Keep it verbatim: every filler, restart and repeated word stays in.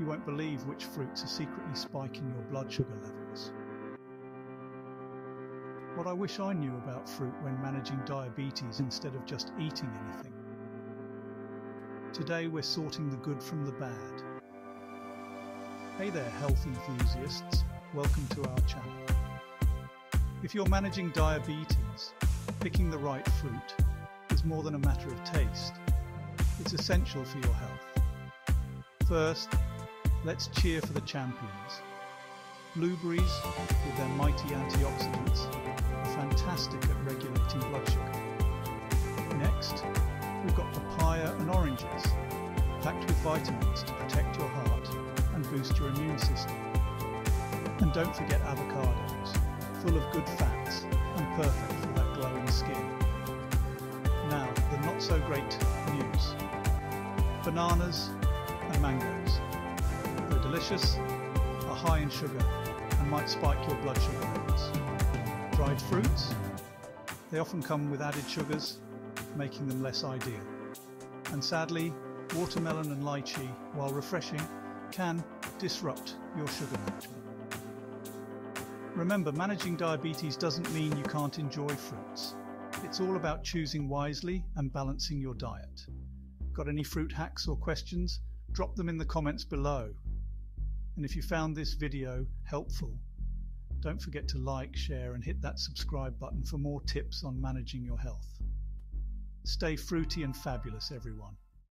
You won't believe which fruits are secretly spiking your blood sugar levels. What I wish I knew about fruit when managing diabetes instead of just eating anything. Today we're sorting the good from the bad. Hey there, health enthusiasts, welcome to our channel. If you're managing diabetes, picking the right fruit is more than a matter of taste. It's essential for your health. First, let's cheer for the champions. Blueberries, with their mighty antioxidants, are fantastic at regulating blood sugar. Next, we've got papaya and oranges, packed with vitamins to protect your heart and boost your immune system. And don't forget avocados, full of good fats and perfect for that glowing skin. Now, the not-so-great news. Bananas and mangoes, though delicious, are high in sugar and might spike your blood sugar levels. Dried fruits, they often come with added sugars, making them less ideal. And sadly, watermelon and lychee, while refreshing, can disrupt your sugar management. Remember, managing diabetes doesn't mean you can't enjoy fruits. It's all about choosing wisely and balancing your diet. Got any fruit hacks or questions? Drop them in the comments below. And if you found this video helpful, don't forget to like, share, and hit that subscribe button for more tips on managing your health. Stay fruity and fabulous, everyone.